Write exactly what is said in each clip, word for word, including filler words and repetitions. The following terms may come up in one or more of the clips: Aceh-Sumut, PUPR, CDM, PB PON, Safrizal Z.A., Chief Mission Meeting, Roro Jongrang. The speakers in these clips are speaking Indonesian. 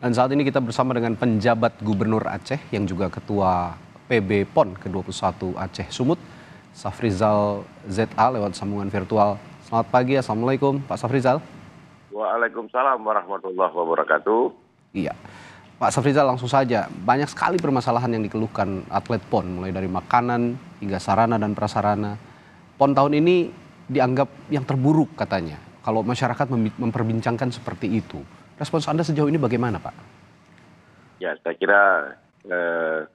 Dan saat ini kita bersama dengan penjabat Gubernur Aceh yang juga Ketua P B P O N ke dua puluh satu Aceh Sumut, Safrizal Z A lewat sambungan virtual. Selamat pagi, Assalamualaikum Pak Safrizal. Waalaikumsalam warahmatullahi wabarakatuh. Iya, Pak Safrizal, langsung saja, banyak sekali permasalahan yang dikeluhkan atlet P O N, mulai dari makanan hingga sarana dan prasarana. P O N tahun ini dianggap yang terburuk katanya, kalau masyarakat memperbincangkan seperti itu. Respons Anda sejauh ini bagaimana, Pak? Ya, saya kira eh,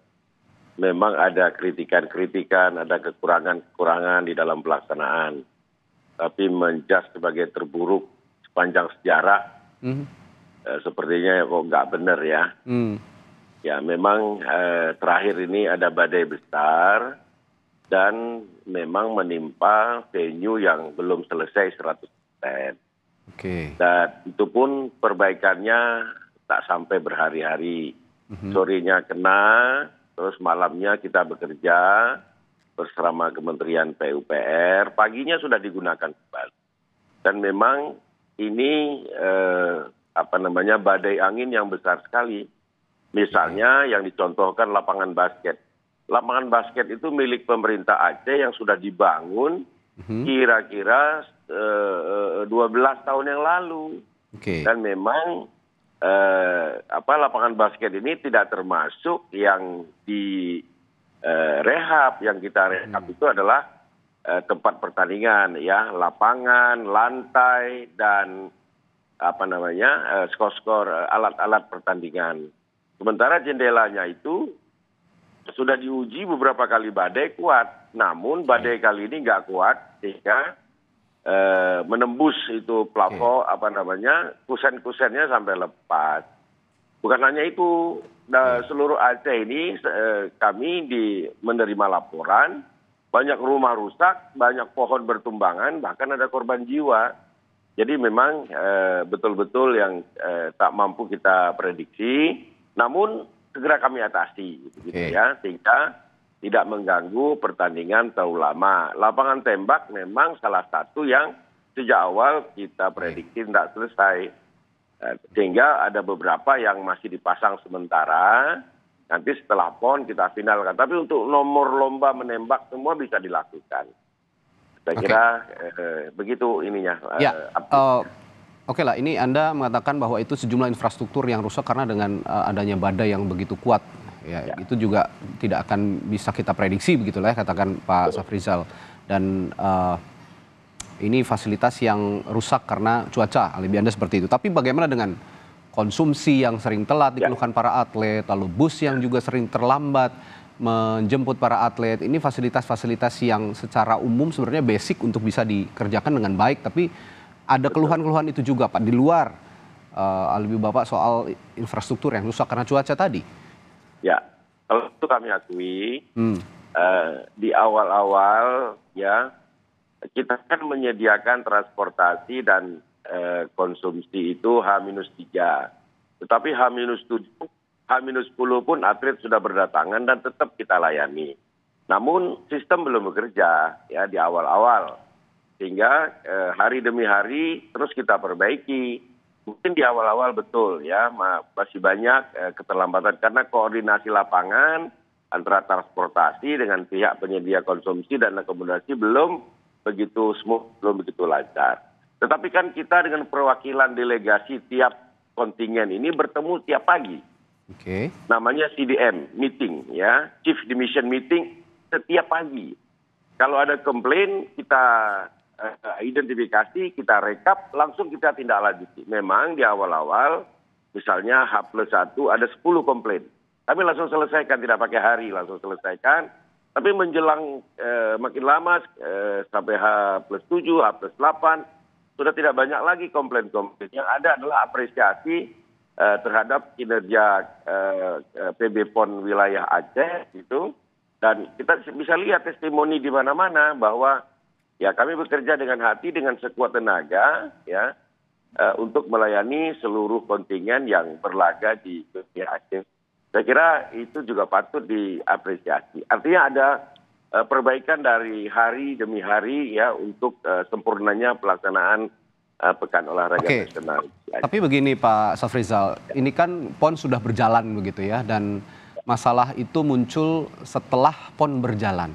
memang ada kritikan-kritikan, ada kekurangan-kekurangan di dalam pelaksanaan. Tapi menjudge sebagai terburuk panjang sejarah, mm. eh, sepertinya kok nggak benar ya. Mm. Ya memang eh, terakhir ini ada badai besar dan memang menimpa venue yang belum selesai seratus persen. Okay. Dan itu pun perbaikannya tak sampai berhari-hari. Mm-hmm. Sorenya kena, terus malamnya kita bekerja bersama Kementerian P U P R, paginya sudah digunakan kembali. Dan memang ini eh, apa namanya badai angin yang besar sekali. Misalnya yang dicontohkan lapangan basket. Lapangan basket itu milik pemerintah Aceh yang sudah dibangun kira-kira eh, dua belas tahun yang lalu. Okay. Dan memang eh, apa lapangan basket ini tidak termasuk yang di eh, rehab. Yang kita rehab hmm. itu adalah tempat pertandingan, ya, lapangan, lantai, dan apa namanya, skor-skor, alat-alat pertandingan. Sementara jendelanya itu sudah diuji beberapa kali badai kuat, namun badai kali ini nggak kuat sehingga eh, menembus itu plafon, okay. apa namanya, kusen-kusennya sampai lepas. Bukan hanya itu, okay. seluruh Aceh ini eh, kami di menerima laporan. Banyak rumah rusak, banyak pohon bertumbangan, bahkan ada korban jiwa. Jadi memang betul-betul eh, yang eh, tak mampu kita prediksi, namun segera kami atasi, okay. gitu ya, sehingga tidak mengganggu pertandingan terlalu lama. Lapangan tembak memang salah satu yang sejak awal kita prediksi okay. tidak selesai, eh, sehingga ada beberapa yang masih dipasang sementara. Nanti setelah P O N kita finalkan. Tapi untuk nomor lomba menembak semua bisa dilakukan. Saya okay. kira eh, begitu ininya. Ya. Eh, uh, Oke okay lah, ini Anda mengatakan bahwa itu sejumlah infrastruktur yang rusak karena dengan uh, adanya badai yang begitu kuat. Ya, ya. Itu juga tidak akan bisa kita prediksi begitulah ya, katakan Pak Betul. Safrizal. Dan uh, ini fasilitas yang rusak karena cuaca, alibi Anda seperti itu. Tapi bagaimana dengan konsumsi yang sering telat dikeluhkan ya. Para atlet, lalu bus yang juga sering terlambat menjemput para atlet. Ini fasilitas-fasilitas yang secara umum sebenarnya basic untuk bisa dikerjakan dengan baik, tapi ada keluhan-keluhan itu juga Pak, di luar uh, alibi Bapak soal infrastruktur yang rusak karena cuaca tadi. Ya, kalau itu kami akui, hmm. uh, di awal-awal ya kita kan menyediakan transportasi dan konsumsi itu H minus tiga, tetapi H minus tujuh, H minus sepuluh pun atlet sudah berdatangan dan tetap kita layani. Namun sistem belum bekerja ya di awal-awal, sehingga eh, hari demi hari terus kita perbaiki. Mungkin di awal-awal betul ya masih banyak eh, keterlambatan karena koordinasi lapangan antara transportasi dengan pihak penyedia konsumsi dan akomodasi belum begitu smooth, belum begitu lancar. Tetapi kan kita dengan perwakilan delegasi tiap kontingen ini bertemu tiap pagi. Okay. Namanya C D M meeting ya, Chief Mission Meeting setiap pagi. Kalau ada komplain kita uh, identifikasi, kita rekap, langsung kita tindak lanjuti. Memang di awal-awal misalnya H plus satu ada sepuluh komplain. Kami langsung selesaikan, tidak pakai hari, langsung selesaikan. Tapi menjelang uh, makin lama uh, sampai H plus tujuh, H plus delapan, sudah tidak banyak lagi komplain-komplain. Yang ada adalah apresiasi uh, terhadap kinerja uh, P B P O N wilayah Aceh itu. Dan kita bisa lihat testimoni di mana-mana bahwa ya kami bekerja dengan hati, dengan sekuat tenaga ya uh, untuk melayani seluruh kontingen yang berlaga di wilayah Aceh. Saya kira itu juga patut diapresiasi. Artinya ada perbaikan dari hari demi hari ya untuk uh, sempurnanya pelaksanaan uh, Pekan Olahraga okay. Nasional. Tapi begini Pak Safrizal, ya. Ini kan P O N sudah berjalan begitu ya, dan masalah itu muncul setelah P O N berjalan.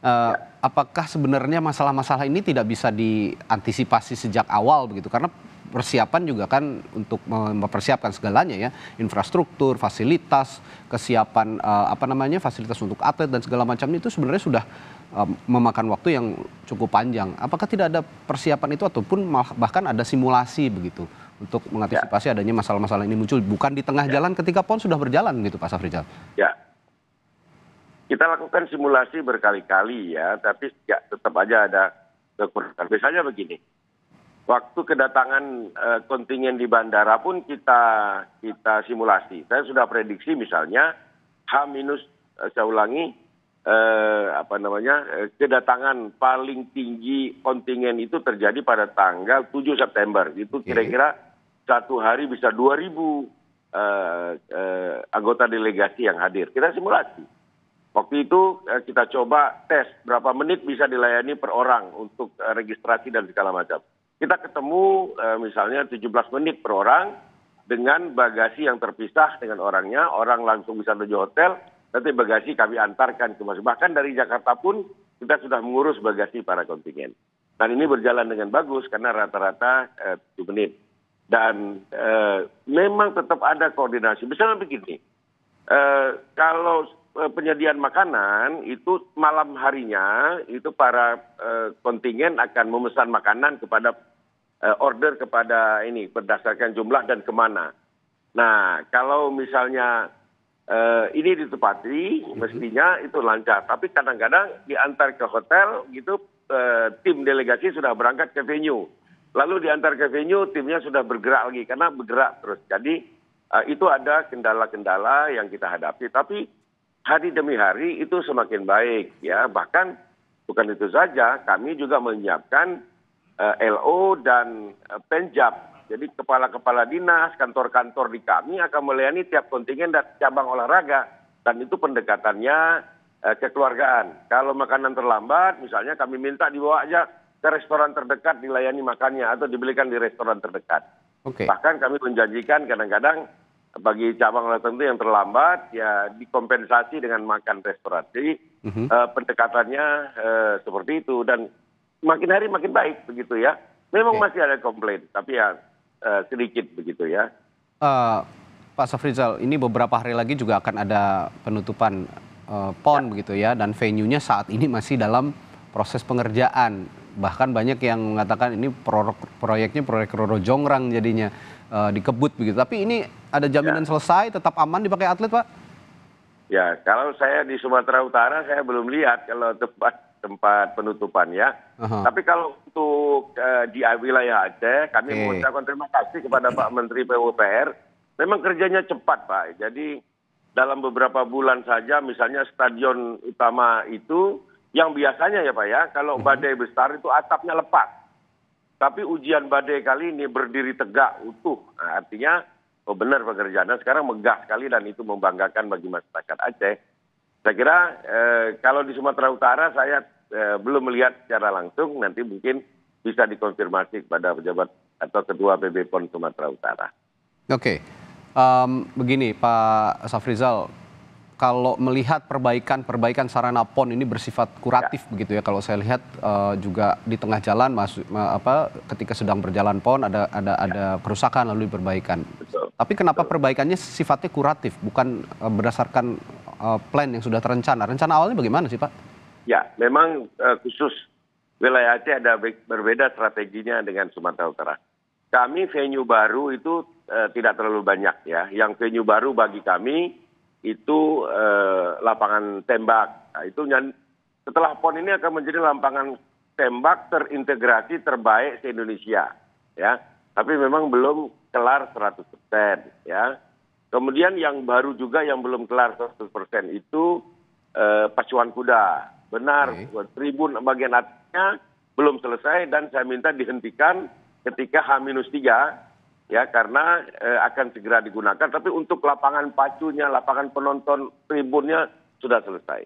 Uh, ya. Apakah sebenarnya masalah-masalah ini tidak bisa diantisipasi sejak awal begitu? Karena persiapan juga kan untuk mempersiapkan segalanya ya, infrastruktur, fasilitas, kesiapan uh, apa namanya fasilitas untuk atlet dan segala macam itu sebenarnya sudah um, memakan waktu yang cukup panjang. Apakah tidak ada persiapan itu ataupun bahkan ada simulasi begitu untuk mengantisipasi ya. Adanya masalah-masalah ini muncul bukan di tengah ya. Jalan ketika P O N sudah berjalan gitu Pak Safrizal? Ya, kita lakukan simulasi berkali-kali ya, tapi ya, tetap aja ada kekurangan. Misalnya begini. Waktu kedatangan uh, kontingen di bandara pun kita kita simulasi. Saya sudah prediksi misalnya H minus uh, saya ulangi uh, apa namanya uh, kedatangan paling tinggi kontingen itu terjadi pada tanggal tujuh September. Itu kira-kira satu hari bisa dua ribu uh, uh, anggota delegasi yang hadir. Kita simulasi. Waktu itu uh, kita coba tes berapa menit bisa dilayani per orang untuk uh, registrasi dan segala macam. Kita ketemu misalnya tujuh belas menit per orang dengan bagasi yang terpisah dengan orangnya. Orang langsung bisa menuju hotel, nanti bagasi kami antarkan ke masing-masing. Bahkan dari Jakarta pun kita sudah mengurus bagasi para kontingen. Dan ini berjalan dengan bagus karena rata-rata eh, tujuh menit. Dan eh, memang tetap ada koordinasi. Misalnya begini, eh, kalau eh, penyediaan makanan itu malam harinya itu para eh, kontingen akan memesan makanan kepada order kepada ini berdasarkan jumlah dan kemana. Nah, kalau misalnya uh, ini ditepati, mestinya itu lancar. Tapi kadang-kadang diantar ke hotel, gitu uh, tim delegasi sudah berangkat ke venue. Lalu diantar ke venue, timnya sudah bergerak lagi karena bergerak terus. Jadi uh, itu ada kendala-kendala yang kita hadapi. Tapi hari demi hari itu semakin baik, ya. Bahkan bukan itu saja, kami juga menyiapkan L O dan Penjap. Jadi kepala-kepala dinas, kantor-kantor di kami akan melayani tiap kontingen dan cabang olahraga. Dan itu pendekatannya eh, kekeluargaan. Kalau makanan terlambat, misalnya kami minta dibawa aja ke restoran terdekat dilayani makannya atau dibelikan di restoran terdekat. Okay. Bahkan kami menjanjikan kadang-kadang bagi cabang olahraga tertentu yang terlambat ya dikompensasi dengan makan restoran. Jadi mm-hmm. eh, pendekatannya eh, seperti itu dan makin hari makin baik begitu ya. Memang masih ada komplain, tapi ya uh, sedikit begitu ya. Uh, Pak Safrizal, ini beberapa hari lagi juga akan ada penutupan uh, P O N ya. Begitu ya, dan venue-nya saat ini masih dalam proses pengerjaan. Bahkan banyak yang mengatakan ini pro proyeknya proyek Roro Jongrang jadinya uh, dikebut begitu. Tapi ini ada jaminan ya. Selesai, tetap aman dipakai atlet Pak? Ya, kalau saya di Sumatera Utara saya belum lihat kalau tempat. tempat penutupan ya. Uh-huh. Tapi kalau untuk uh, di wilayah Aceh, kami okay. mengucapkan terima kasih kepada Pak Menteri P U P R. Memang kerjanya cepat Pak. Jadi dalam beberapa bulan saja misalnya stadion utama itu yang biasanya ya Pak ya, kalau badai besar itu atapnya lepas. Tapi ujian badai kali ini berdiri tegak utuh. Nah, artinya oh benar pekerjaannya sekarang megah sekali dan itu membanggakan bagi masyarakat Aceh. Saya kira eh, kalau di Sumatera Utara saya eh, belum melihat secara langsung, nanti mungkin bisa dikonfirmasi kepada pejabat atau ketua P B P O N Sumatera Utara. Oke, okay. um, begini Pak Safrizal, kalau melihat perbaikan-perbaikan sarana P O N ini bersifat kuratif ya. Begitu ya, kalau saya lihat uh, juga di tengah jalan masuk apa ketika sedang berjalan P O N ada ada ya. Ada kerusakan lalu perbaikan. Betul. Tapi kenapa Betul. Perbaikannya sifatnya kuratif bukan uh, berdasarkan uh, plan yang sudah terencana? Rencana awalnya bagaimana sih Pak? Ya, memang uh, khusus wilayah Aceh ada berbeda strateginya dengan Sumatera Utara. Kami venue baru itu uh, tidak terlalu banyak ya. Yang venue baru bagi kami itu eh, lapangan tembak. Nah, itu setelah P O N ini akan menjadi lapangan tembak terintegrasi terbaik se-Indonesia ya. Tapi memang belum kelar seratus persen ya. Kemudian yang baru juga yang belum kelar seratus persen itu eh, pacuan kuda. Benar, okay. Tribun bagian atasnya belum selesai dan saya minta dihentikan ketika H minus tiga. Ya karena eh, akan segera digunakan, tapi untuk lapangan pacunya, lapangan penonton tribunnya sudah selesai.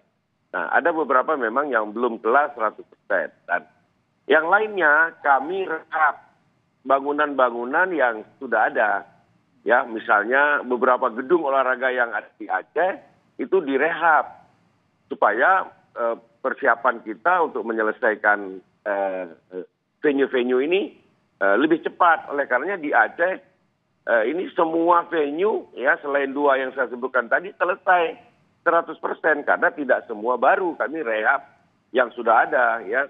Nah ada beberapa memang yang belum kelas seratus persen. Dan yang lainnya kami harap bangunan-bangunan yang sudah ada. Ya, misalnya beberapa gedung olahraga yang ada di Aceh itu direhab supaya eh, persiapan kita untuk menyelesaikan eh, venue-venue ini eh, lebih cepat. Oleh karenanya di Aceh eh, ini semua venue ya selain dua yang saya sebutkan tadi selesai seratus persen karena tidak semua baru, kami rehab yang sudah ada ya.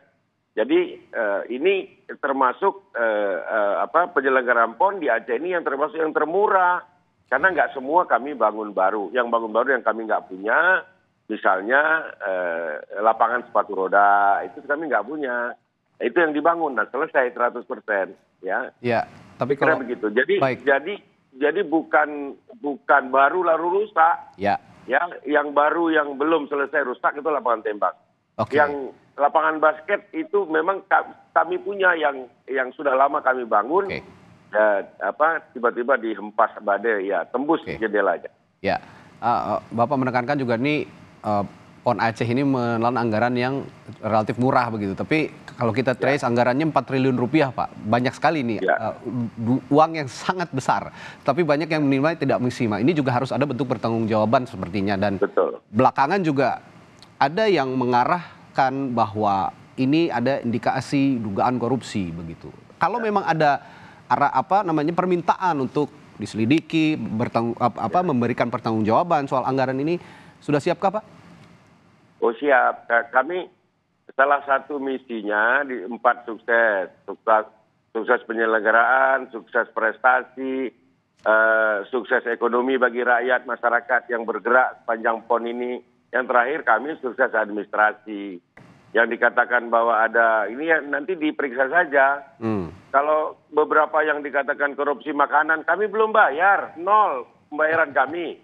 Jadi eh, ini termasuk eh, eh, apa penyelenggaraan P O N di Aceh ini yang termasuk yang termurah karena nggak semua kami bangun baru. Yang bangun baru yang kami nggak punya, misalnya eh, lapangan sepatu roda itu kami nggak punya. Itu yang dibangun dan selesai seratus persen ya. Ya, tapi kalau begitu. Jadi baik. jadi jadi bukan bukan baru lalu rusak. Ya. Ya, yang baru yang belum selesai rusak itu lapangan tembak. Okay. Yang lapangan basket itu memang kami punya yang yang sudah lama kami bangun, okay. dan apa tiba-tiba dihempas badai ya tembus okay. jendela aja. Ya, uh, Bapak menekankan juga nih uh, P O N Aceh ini menelan anggaran yang relatif murah begitu. Tapi kalau kita trace ya. anggarannya empat triliun rupiah Pak, banyak sekali nih ya. uh, uang yang sangat besar. Tapi banyak yang menilai tidak maksimal. Ini juga harus ada bentuk pertanggungjawaban sepertinya dan betul. Belakangan juga ada yang mengarahkan bahwa ini ada indikasi dugaan korupsi begitu. Kalau ya. memang ada arah apa namanya permintaan untuk diselidiki, bertang, apa ya. memberikan pertanggungjawaban soal anggaran ini, sudah siapkah Pak? Oh siap. Kami salah satu misinya di empat sukses, sukses, sukses penyelenggaraan, sukses prestasi, eh, sukses ekonomi bagi rakyat masyarakat yang bergerak sepanjang P O N ini. Yang terakhir kami sukses administrasi. Yang dikatakan bahwa ada ini ya nanti diperiksa saja. Hmm. Kalau beberapa yang dikatakan korupsi makanan kami belum bayar, nol pembayaran kami.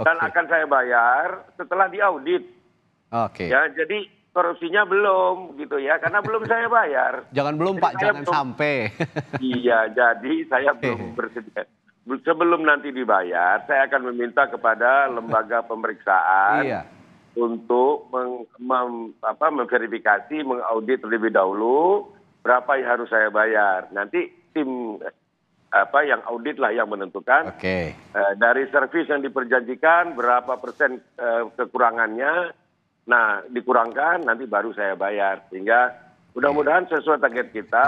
Okay. Dan akan saya bayar setelah diaudit. Oke. Okay. Ya, jadi korupsinya belum gitu ya karena belum saya bayar. Jangan belum jadi Pak, jangan belum, sampai. Iya, jadi saya belum bersedia. Sebelum nanti dibayar, saya akan meminta kepada lembaga pemeriksaan. Iya. Untuk meng, mem, apa, memverifikasi, mengaudit terlebih dahulu berapa yang harus saya bayar. Nanti tim apa yang audit lah yang menentukan. Oke. Eh, dari servis yang diperjanjikan berapa persen eh, kekurangannya. Nah dikurangkan nanti baru saya bayar. Sehingga mudah-mudahan sesuai target kita.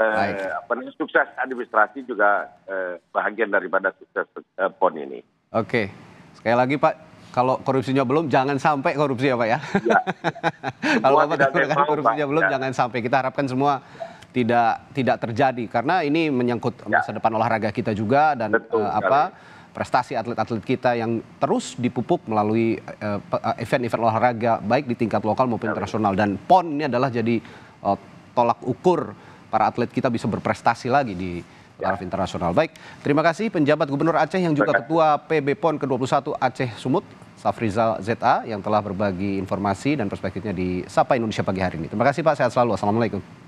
eh, apa, sukses administrasi juga eh, bahagian daripada sukses eh, P O N ini. Oke. Sekali lagi Pak. Kalau korupsinya belum, jangan sampai korupsi ya Pak ya. Ya. Kalau Bapak korupsinya, korupsinya belum, ya. jangan sampai. Kita harapkan semua tidak tidak terjadi. Karena ini menyangkut ya. masa depan olahraga kita juga. Dan Betul, uh, apa kali. prestasi atlet-atlet kita yang terus dipupuk melalui event-event uh, olahraga. Baik di tingkat lokal maupun ya. internasional. Dan P O N ini adalah jadi uh, tolak ukur para atlet kita bisa berprestasi lagi di taraf internasional. Baik, terima kasih penjabat Gubernur Aceh yang juga Ketua P B P O N ke dua puluh satu Aceh Sumut, Safrizal Z A yang telah berbagi informasi dan perspektifnya di Sapa Indonesia pagi hari ini. Terima kasih Pak, sehat selalu. Assalamualaikum.